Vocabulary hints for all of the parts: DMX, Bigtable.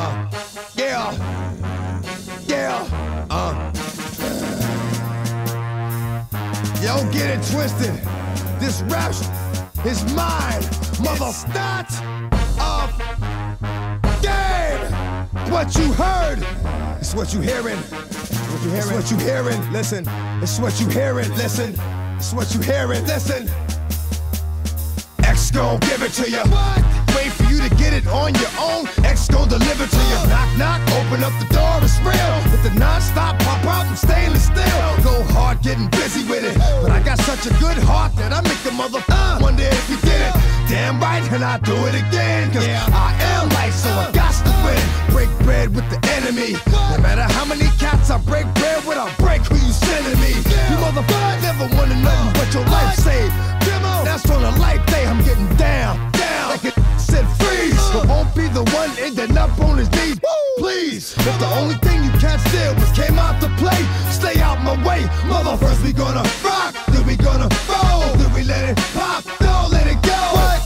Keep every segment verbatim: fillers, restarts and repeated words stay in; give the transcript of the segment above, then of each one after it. Uh, yeah, yeah, uh. Don't get it twisted. This rap is mine, mother. It's not a game. What you heard is what you hearing. What you hearing? It's what you hearing. Listen, it's what you hearing. Listen, it's what you hearing. Listen. X gon' give it to you. Wait for you to get it on your own. X gon' deliver to you. Knock, knock, open up the door, it's real. With the non-stop pop out from stainless steel. Go hard getting busy with it, but I got such a good heart that I make a mother uh, wonder if you did it. Damn right, and I do it again. Cause yeah. I am life, so I got to win. Break bread with the enemy. No matter how many cats I break bread with, I'll break who you sending me. You motherfucker never wanna know what your life saved. That's from a life day, I'm getting down, down. Like it said freeze, but won't be the one ending up on his knees. Please, if the only thing you can't steal was came out to play, stay out my way. Mother, first we gonna rock, then we gonna roll, then we let it pop, don't let it go.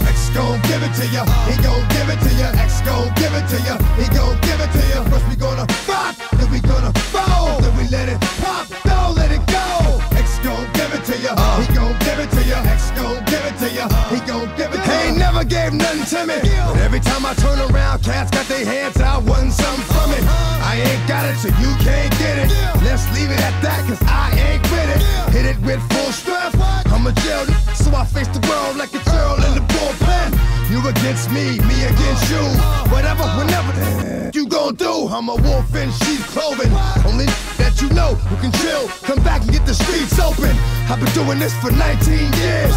X gon' give it to ya, he gon' give it to ya. X gon' give it to ya, he gon' give it to ya. First we gonna rock, then we gonna roll, then we let it pop, don't let it go. X gon' give it to ya, he gon' give it to ya. X gon' give it to ya, he gon' give it to ya. He ain't never gave nothing to me, but every time I turn around, cats got their hands out, wantin' something from it. I ain't got it, so you can't get it. Let's leave it at that, cause I ain't with it. Hit it with full strength. I'm a jail, so I face the world like a girl in the bullpen. You against me, me against you. Whatever, whenever you gon' do, I'm a wolf in sheep's clothing. Only that you know who can chill. Come back and get the streets open. I've been doing this for nineteen years.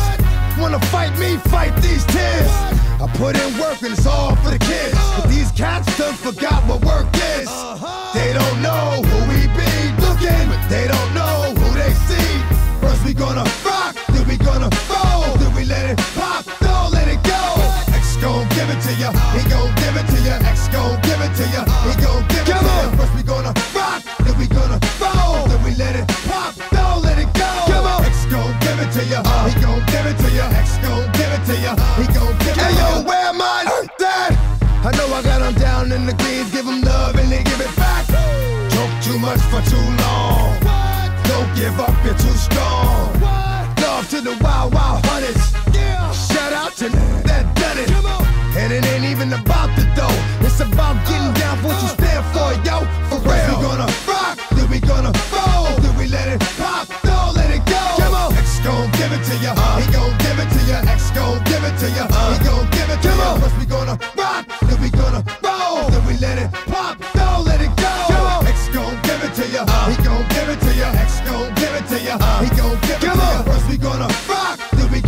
Wanna fight me? Fight these tears. I put in work and it's all for the kids. But these cats done forgot what work is. They don't know who we be looking, but they don't know who they see. First we gonna rock, then we gonna fold, then we let it pop, don't let it go. X gon' give it to ya, he gon' give it to ya. X gon' give it to ya, he gon' give it to ya. First we gonna rock, then we gonna fold, then we let it pop, don't let it go. X gon' give it to ya, he gon' give it to ya. X gon' give it to ya, he gon' give it to ya. Hey yo, where am I? I know I got them down in the greens, give them love and they give it back. Talk too much for too long. What? Don't give up, you're too strong. What? Love to the wild, wild hunters. Yeah. Shout out to that done it. And it ain't even about the dough. It's about getting down for what you stand for, yo. For real. First we gonna rock, then we gonna fold, then we let it pop, don't let it go. X gon' give it to ya, uh. he gon' give it to ya. X gon' give it to ya, uh. he gon' give it to ya. First we gonna rock, then we gonna roll, then we let it pop, don't let it go. X gon' give it to ya, uh, he gon' give it to ya. X gon' give it to ya, uh, he gon' give it to ya. First we gonna rock, then we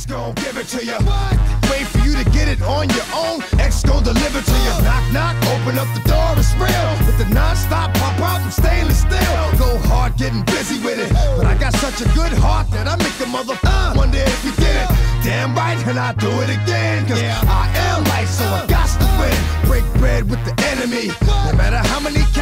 X gon' give it to you. What? Wait for you to get it on your own. X gon' deliver to you. Knock, knock, open up the door, it's real. With the non-stop pop out from stainless steel. Go hard getting busy with it. But I got such a good heart that I make the mother uh, wonder if you did it. Damn right, and I do it again. Cause yeah. I am right, so I got to win. Break bread with the enemy. No matter how many